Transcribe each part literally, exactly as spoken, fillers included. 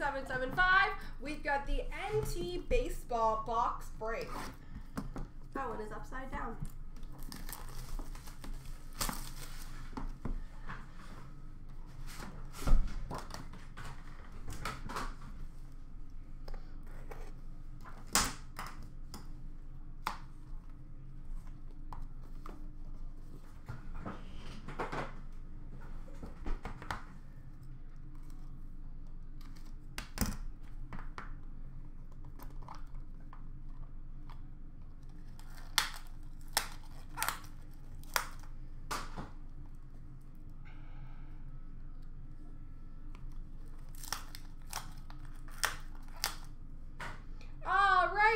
one seven seven five. We've got the N T Baseball box break. That one is upside down.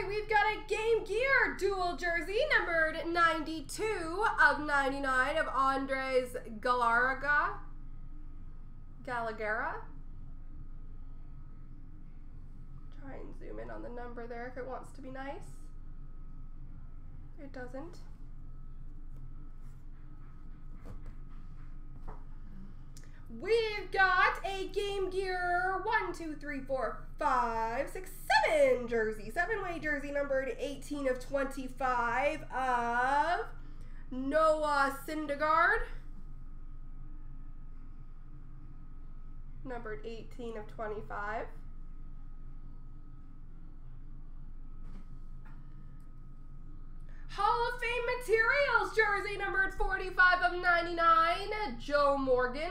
We've got a Game Gear dual jersey numbered ninety-two of ninety-nine of Andres Galarraga. Gallaguerra. Try and zoom in on the number there if it wants to be nice. It doesn't. We've got a Game Gear one, two, three, four, five, six, seven jersey. Seven-way jersey numbered eighteen of twenty-five of Noah Syndergaard. Numbered eighteen of twenty-five. Hall of Fame Materials jersey numbered forty-five of ninety-nine, Joe Morgan.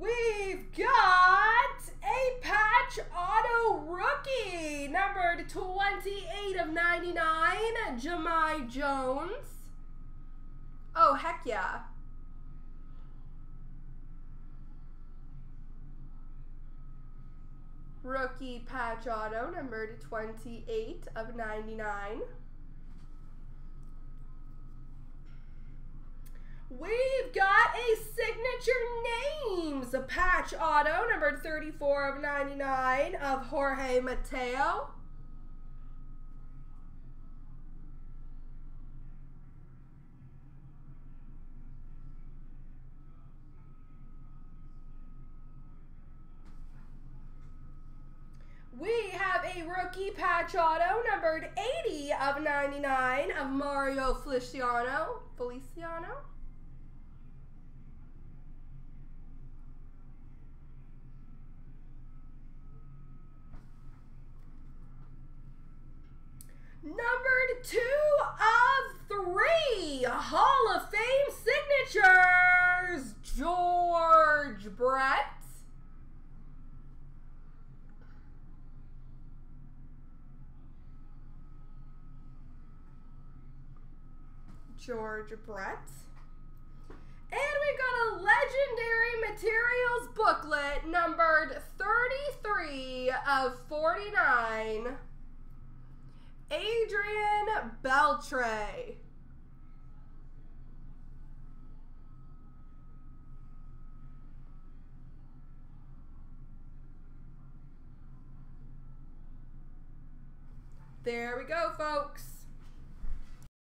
We've got a patch auto rookie, numbered twenty-eight of ninety-nine, Jamai Jones. Oh, heck yeah. Rookie patch auto, numbered twenty-eight of ninety-nine. We've got a signature names, a patch auto, number thirty-four of ninety-nine of Jorge Mateo. We have a rookie patch auto, numbered eighty of ninety-nine of Mario Feliciano. Feliciano? Numbered two of three, Hall of Fame signatures, George Brett. George Brett. And we've got a legendary materials booklet numbered thirty-three of forty-nine. Adrian Beltré. There we go, folks.